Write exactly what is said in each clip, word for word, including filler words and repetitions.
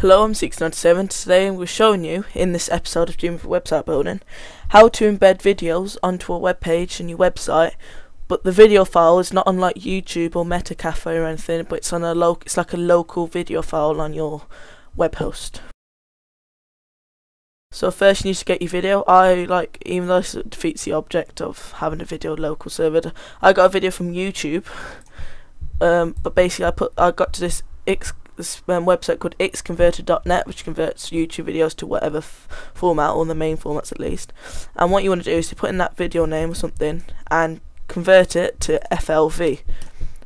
Hello, I'm xconverter dot net. Today I'm showing you, in this episode of Dreamweaver Website Building, how to embed videos onto a web page in your website, but the video file is not unlike YouTube or Metacafe or anything, but it's on a lo it's like a local video file on your web host. So first you need to get your video. I like, even though this defeats the object of having a video local server, I got a video from YouTube, um, but basically I put I got to this X this um, website called x converter dot net, which converts YouTube videos to whatever f format, or the main formats at least. And what you want to do is to put in that video name or something and convert it to F L V,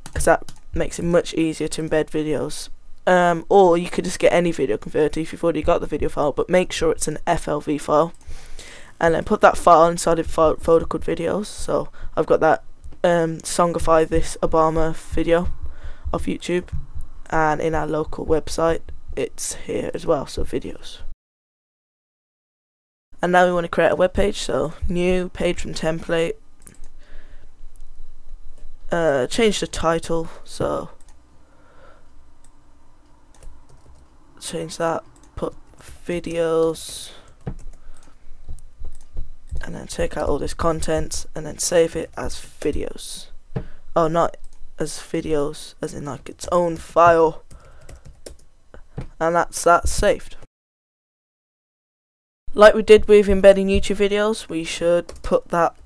because that makes it much easier to embed videos. Um, or you could just get any video converter if you've already got the video file, but make sure it's an F L V file, and then put that file inside a folder called videos. So I've got that um, Songify This Obama video of YouTube, and in our local website it's here as well, so videos. And now we want to create a web page, so new page from template, uh, change the title, so change that, put videos, and then take out all this contents, and then save it as videos. Oh, not as videos, as in like its own file. And that's that saved. Like we did with embedding YouTube videos, we should put that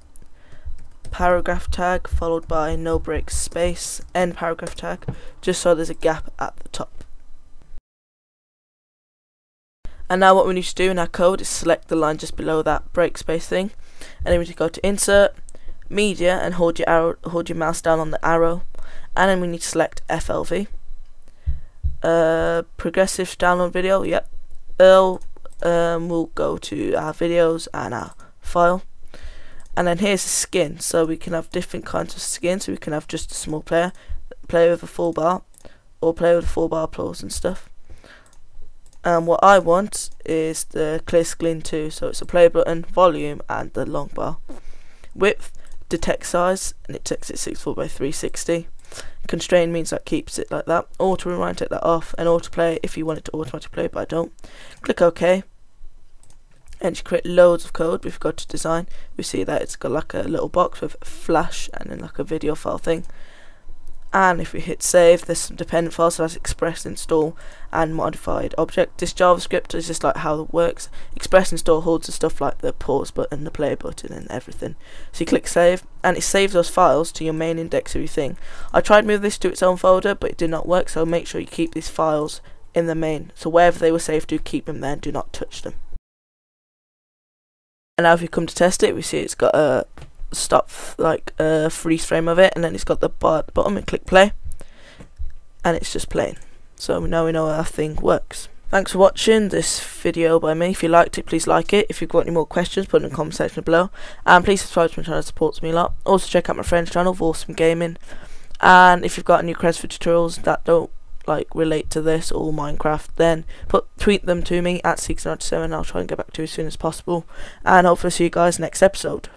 paragraph tag followed by no break space, end paragraph tag, just so there's a gap at the top. And now what we need to do in our code is select the line just below that break space thing, and then we need to go to insert, media, and hold your arrow, hold your mouse down on the arrow, and then we need to select F L V, uh, progressive download video, yep, Earl, um, we'll go to our videos and our file, and then here's the skin, so we can have different kinds of skin, so we can have just a small player, play with a full bar, or play with a full bar applause and stuff. And what I want is the clear screen too, so it's a play button, volume, and the long bar. Width, detect size, and it takes it sixty-four by three sixty. Constrain means that keeps it like that. Auto rewind, take that off, and autoplay if you want it to automatically play, but I don't. Click OK, and you create loads of code. We've got to design. We see that it's got like a little box with flash and then like a video file thing. And if we hit save, there's some dependent files, so that's express, install, and modified object. This JavaScript is just like how it works. Express install holds the stuff like the pause button, the play button, and everything. So you click save, and it saves those files to your main index of your thing. I tried moving this to its own folder, but it did not work, so make sure you keep these files in the main. So wherever they were saved, do keep them there, and do not touch them. And now if you come to test it, we see it's got a stop, like a uh, freeze frame of it, and then it's got the bar at the bottom, and click play, and it's just playing. So now we know how our thing works. Thanks for watching this video by me. If you liked it, please like it. If you've got any more questions, put it in the comment section below, and please subscribe to my channel, it supports me a lot. Also check out my friend's channel, Vorsim Gaming, and if you've got any requests for tutorials that don't like relate to this or Minecraft, then put tweet them to me at xconverter dot net, and I'll try and get back to you as soon as possible, and hopefully see you guys next episode.